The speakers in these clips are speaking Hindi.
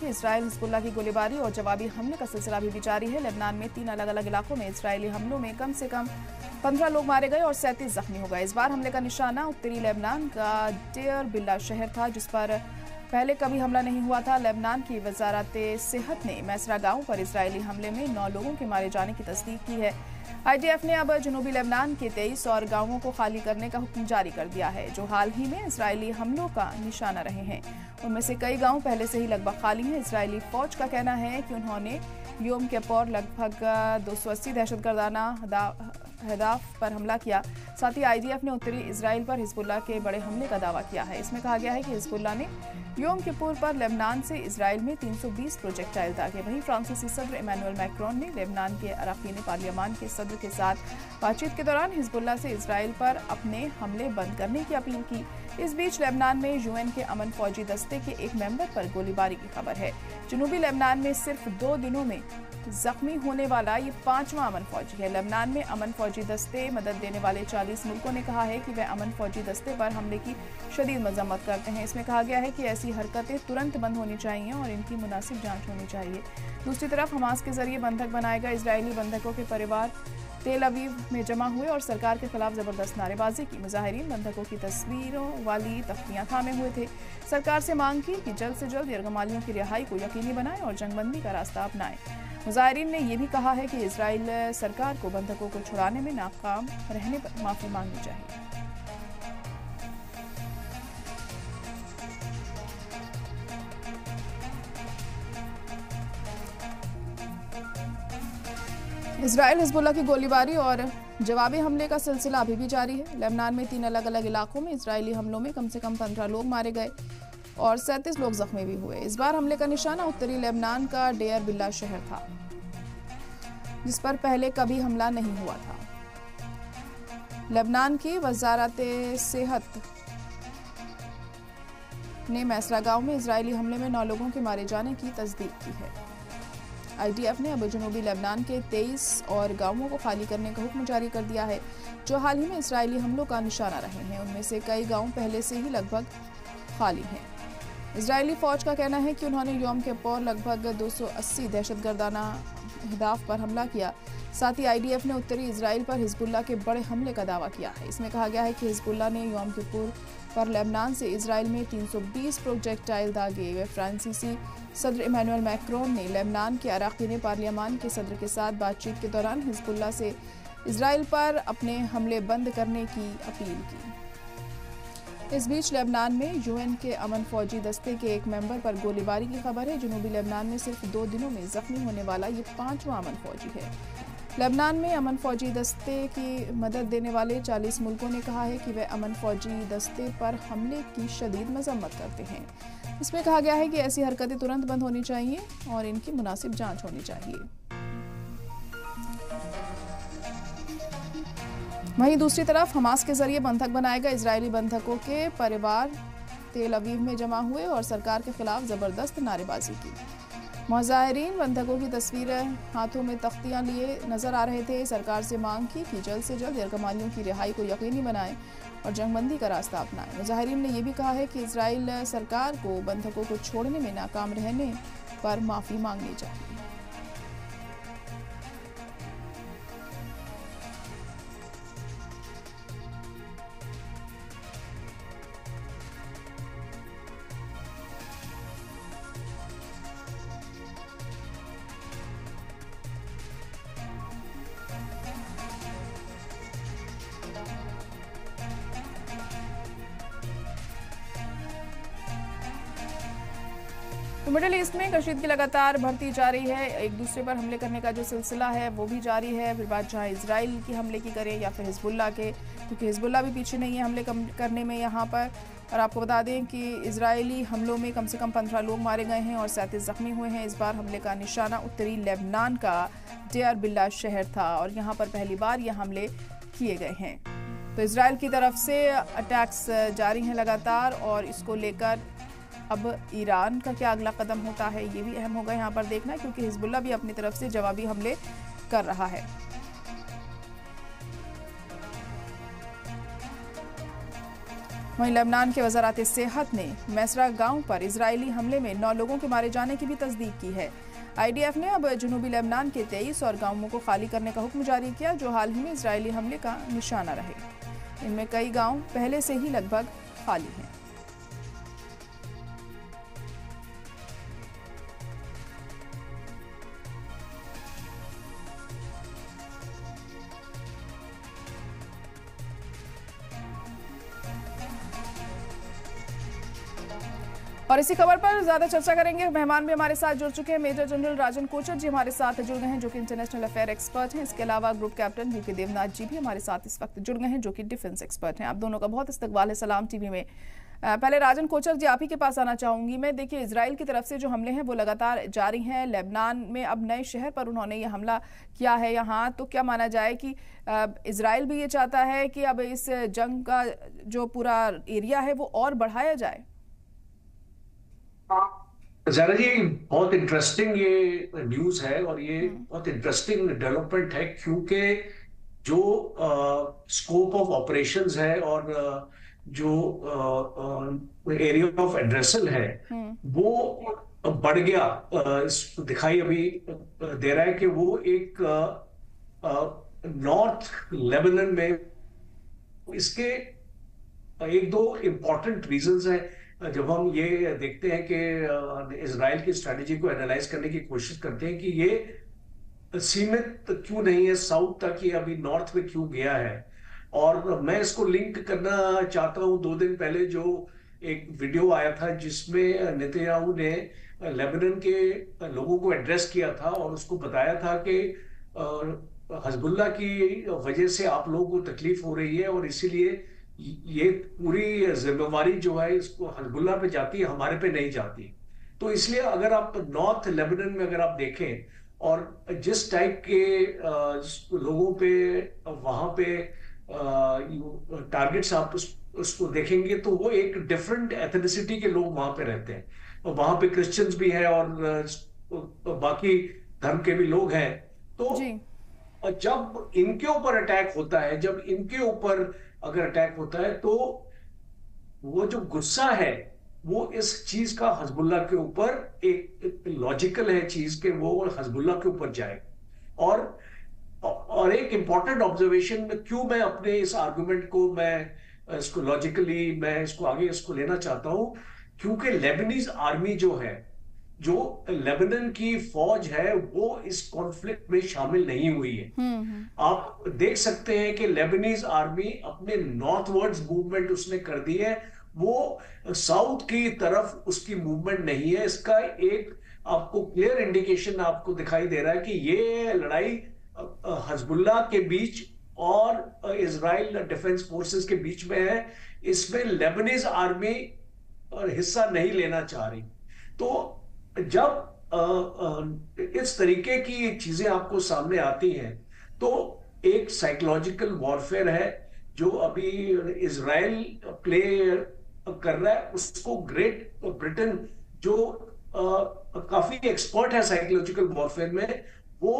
कि इसराइल हिजबुल्लाह की गोलीबारी और जवाबी हमले का सिलसिला भी जारी है। लेबनान में 3 अलग अलग इलाकों में इसराइली हमलों में कम से कम 15 लोग मारे गए और 37 जख्मी हो गए। इस बार हमले का निशाना उत्तरी लेबनान का डेयर बिल्ला शहर था, जिस पर पहले कभी हमला नहीं हुआ था। लेबनान की वजारत सेहत ने मैसरा गांव पर इसराइली हमले में 9 लोगों के मारे जाने की तस्दीक की है। आईडीएफ ने अब जनूबी लेबनान के 23 और गांवों को खाली करने का हुक्म जारी कर दिया है, जो हाल ही में इसराइली हमलों का निशाना रहे हैं। उनमें से कई गांव पहले से ही लगभग खाली हैं। इसराइली फौज का कहना है कि उन्होंने योम के पौर लगभग 280 दहशतगर्दाना अहदाफ पर हमला किया। साथ ही आईडीएफ ने उत्तरी इसराइल पर हिजबुल्लाह के बड़े हमले का दावा किया है। इसमें कहा गया है कि हिजबुल्लाह ने योम किपुर पर लेबनान से इसराइल में 320 प्रोजेक्टाइल दागे। वहीं फ्रांसीसी सदर इमैनुएल मैक्रोन ने लेबनान के अराकीन पार्लियामान के सदर के साथ बातचीत के दौरान हिजबुल्लाह से इसराइल पर अपने हमले बंद करने की अपील की। इस बीच लेबनान में यूएन के अमन फौजी दस्ते के एक मेंबर पर गोलीबारी की खबर है। जनूबी लेबनान में सिर्फ 2 दिनों में जख्मी होने वाला ये 5वां अमन फौजी है। लेबनान में अमन फौजी दस्ते मदद देने वाले 40 मुल्कों ने कहा है कि वे अमन फौजी दस्ते पर हमले की शदीद मजम्मत करते हैं। इसमें कहा गया है कि ऐसी हरकतें तुरंत बंद होनी चाहिए और इनकी मुनासिब जांच होनी चाहिए। दूसरी तरफ हमास के जरिए बंधक बनाए गए इजरायली बंधकों के परिवार तेल अवीव में जमा हुए और सरकार के खिलाफ जबरदस्त नारेबाजी की। मुजाहिरीन बंधकों की तस्वीरों वाली तख्तियां थामे हुए थे। सरकार से मांग की कि जल्द से जल्द यरगमालियों की रिहाई को यकीनी बनाए और जंगबंदी का रास्ता अपनाए। मुजाहिरीन ने यह भी कहा है कि इजराइल सरकार को बंधकों को छुड़ाने में नाकाम रहने पर माफी मांगनी चाहिए। इजराइल हिजबुल्लाह की गोलीबारी और जवाबी हमले का सिलसिला अभी भी जारी है। लेबनान में 3 अलग अलग इलाकों में इजरायली हमलों में कम से कम 15 लोग मारे गए और 37 लोग जख्मी भी हुए। इस बार हमले का निशाना उत्तरी लेबनान का डेयर बिल्ला शहर था, जिस पर पहले कभी हमला नहीं हुआ था। लेबनान की वजारत सेहत ने मैसरा गांव में इजरायली हमले में 9 लोगों के मारे जाने की तस्दीक की है। आईडीएफ ने अब जनूबी लेबनान के 23 और गांवों को खाली करने का हुक्म जारी कर दिया है, जो हाल ही में इसराइली हमलों का निशाना रहे हैं। उनमें से कई गांव पहले से ही लगभग खाली हैं। इसराइली फौज का कहना है कि उन्होंने योम के पौर लगभग 280 दहशतगर्दाना अहदाफ पर हमला किया। साथ ही आईडीएफ ने उत्तरी इसराइल पर हिजबुल्लाह के बड़े हमले का दावा किया है। इसमें कहा गया है कि हिजबुल्लाह ने योम किपुर पर लेबनान से इसराइल में 320 प्रोजेक्टाइल दागे। वे फ्रांसीसी सदर इमैनुएल मैक्रोन ने लेबनान के अराकीन पार्लियामान के सदर के साथ बातचीत के दौरान हिजबुल्लाह से इसराइल पर अपने हमले बंद करने की अपील की। इस बीच लेबनान में यूएन के अमन फौजी दस्ते के एक मेंबर पर गोलीबारी की खबर है। जनूबी लेबनान में सिर्फ 2 दिनों में जख्मी होने वाला ये 5वां अमन फौजी है। लेबनान में अमन फौजी दस्ते की मदद देने वाले 40 मुल्कों ने कहा है कि वे अमन फौजी दस्ते पर हमले की शदीद मजम्मत करते हैं। इसमें कहा गया है कि ऐसी हरकतें तुरंत बंद होनी चाहिए और इनकी मुनासिब जांच होनी चाहिए। वहीं दूसरी तरफ हमास के जरिए बंधक बनाए गए इजरायली बंधकों के परिवार तेल अवीव में जमा हुए और सरकार के खिलाफ जबरदस्त नारेबाजी की। मुजाहिरीन बंधकों की तस्वीरें हाथों में तख्तियां लिए नजर आ रहे थे। सरकार से मांग की कि जल्द से जल्द यरगमालियों की रिहाई को यकीनी बनाएं और जंगबंदी का रास्ता अपनाएं। मुजाहिरीन ने यह भी कहा है कि इजराइल सरकार को बंधकों को छोड़ने में नाकाम रहने पर माफी मांगनी चाहिए। तो मिडिल ईस्ट में कशीदगी लगातार बढ़ती जा रही है। एक दूसरे पर हमले करने का जो सिलसिला है वो भी जारी है। फिर बात जहाँ इजराइल की हमले की करें या फिर हिजबुल्लाह के, क्योंकि हिजबुल्लाह भी पीछे नहीं है हमले करने में यहाँ पर। और आपको बता दें कि इजरायली हमलों में कम से कम 15 लोग मारे गए हैं और 37 जख्मी हुए हैं। इस बार हमले का निशाना उत्तरी लेबनान का डेयर बिल्ला शहर था और यहाँ पर पहली बार ये हमले किए गए हैं। तो इसराइल की तरफ से अटैक्स जारी हैं लगातार और इसको लेकर अब ईरान का क्या अगला कदम होता है ये भी अहम होगा यहाँ पर देखना, क्योंकि हिजबुल्लाह भी अपनी तरफ से जवाबी हमले कर रहा है। वहीं लेबनान के वज़ारत सेहत ने मैसरा गांव पर इजरायली हमले में 9 लोगों के मारे जाने की भी तस्दीक की है। आईडीएफ ने अब जनूबी लेबनान के 23 और गांवों को खाली करने का हुक्म जारी किया जो हाल ही में इजरायली हमले का निशाना रहे। इनमें कई गांव पहले से ही लगभग खाली हैं। और इसी खबर पर ज्यादा चर्चा करेंगे। मेहमान भी हमारे साथ जुड़ चुके हैं। मेजर जनरल राजन कोचर जी हमारे साथ जुड़ गए हैं जो कि इंटरनेशनल अफेयर एक्सपर्ट हैं। इसके अलावा group captain VK Devnath ji भी हमारे साथ इस वक्त जुड़ गए हैं जो कि डिफेंस एक्सपर्ट हैं। आप दोनों का बहुत इस्तकबाल है सलाम टीवी में। पहले राजन कोचर जी आप ही के पास आना चाहूंगी मैं। देखिए इजराइल की तरफ से जो हमले हैं वो लगातार जारी हैं। लेबनान में अब नए शहर पर उन्होंने ये हमला किया है यहाँ, तो क्या माना जाए कि इजराइल भी ये चाहता है कि अब इस जंग का जो पूरा एरिया है वो और बढ़ाया जाए? ज़रा जी बहुत इंटरेस्टिंग ये न्यूज़ है और ये बहुत इंटरेस्टिंग डेवलपमेंट है क्योंकि जो स्कोप ऑफ ऑपरेशंस है और जो एरिया ऑफ एड्रेसल है वो बढ़ गया। दिखाई अभी दे रहा है कि वो एक नॉर्थ लेबनान में इसके एक दो इम्पोर्टेंट रीजंस हैं। जब हम ये देखते हैं कि इजराइल की स्ट्रेटजी को एनालाइज करने की कोशिश करते हैं कि ये सीमित क्यों नहीं है साउथ तक, ये अभी नॉर्थ में क्यों गया है। और मैं इसको लिंक करना चाहता हूँ 2 दिन पहले जो एक वीडियो आया था जिसमें नेतन्याहू ने लेबनान के लोगों को एड्रेस किया था और उसको बताया था कि हिज़्बुल्लाह की वजह से आप लोगों को तकलीफ हो रही है और इसीलिए ये पूरी जिम्मेवारी जो है इसको हिज़्बुल्लाह पे जाती है, हमारे पे नहीं जाती। तो इसलिए अगर आप नॉर्थ लेबनान में अगर आप देखें और जिस टाइप के लोगों पे वहां पे टारगेट्स आप उसको देखेंगे तो वो एक डिफरेंट एथनिसिटी के लोग वहां पे रहते हैं। वहां पे क्रिश्चियंस भी हैं और बाकी धर्म के भी लोग हैं। तो जब इनके ऊपर अटैक होता है, जब इनके ऊपर अगर अटैक होता है तो वो जो गुस्सा है वो इस चीज का हिज़्बुल्लाह के ऊपर एक लॉजिकल है चीज के वो हिज़्बुल्लाह के ऊपर जाए। और एक इम्पॉर्टेंट ऑब्जर्वेशन क्यों मैं अपने इस आर्गुमेंट को मैं इसको लॉजिकली मैं इसको आगे इसको लेना चाहता हूं क्योंकि लेबनीज आर्मी जो है, जो लेबनान की फौज है वो इस कॉन्फ्लिक्ट में शामिल नहीं हुई है। आप देख सकते हैं कि लेबनीज आर्मी अपने नॉर्थवर्ड्स मूवमेंट उसने कर दी है, वो साउथ की तरफ उसकी मूवमेंट नहीं है। इसका एक आपको क्लियर इंडिकेशन आपको दिखाई दे रहा है कि ये लड़ाई हिज़्बुल्लाह के बीच और इजराइल डिफेंस फोर्सेस के बीच में है। इसमें लेबनीज आर्मी हिस्सा नहीं लेना चाह रही। तो जब इस तरीके की चीजें आपको सामने आती हैं तो एक साइकोलॉजिकल वॉरफेयर है जो अभी इजराइल प्ले कर रहा है। उसको ग्रेट ब्रिटेन जो काफी एक्सपर्ट है साइकोलॉजिकल वॉरफेयर में, वो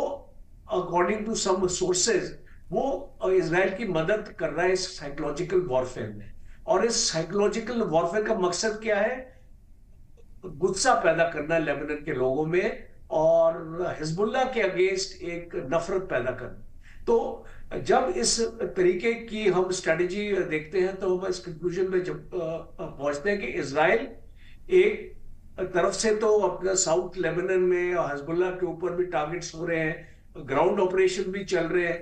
अकॉर्डिंग टू सम सोर्सेज वो इजराइल की मदद कर रहा है इस साइकोलॉजिकल वॉरफेयर में। और इस साइकोलॉजिकल वॉरफेयर का मकसद क्या है? गुस्सा पैदा करना लेबनान के लोगों में और हिज़्बुल्लाह के अगेंस्ट एक नफरत पैदा करना। तो जब इस तरीके की हम स्ट्रेटजी देखते हैं तो हम इस कंक्लूजन में जब पहुंचते हैं कि इजराइल एक तरफ से तो अपना साउथ लेबनान में हिज़्बुल्लाह के ऊपर भी टारगेट्स हो रहे हैं, ग्राउंड ऑपरेशन भी चल रहे हैं,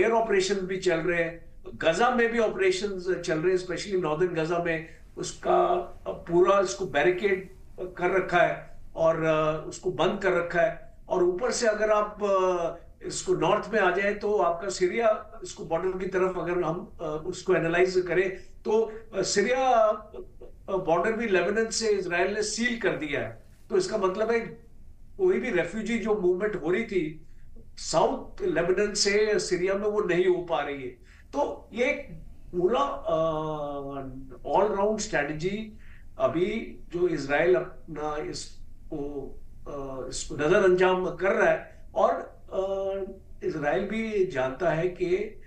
एयर ऑपरेशन भी चल रहे हैं, गजा में भी ऑपरेशन चल रहे हैं, स्पेशली नॉर्दर्न गजा में उसका पूरा इसको बैरिकेड कर रखा है और उसको बंद कर रखा है। और ऊपर से अगर आप इसको नॉर्थ में आ जाए तो आपका सीरिया इसको बॉर्डर की तरफ अगर हम उसको एनालाइज करें तो सीरिया बॉर्डर भी लेबनान से इजराइल ने सील कर दिया है। तो इसका मतलब है कोई भी रेफ्यूजी जो मूवमेंट हो रही थी साउथ लेबनान से सीरिया में वो नहीं हो पा रही है। तो ये पूरा ऑलराउंड स्ट्रेटजी अभी जो इसराइल अपना इसको नजरअंदाज कर रहा है। और इसराइल भी जानता है कि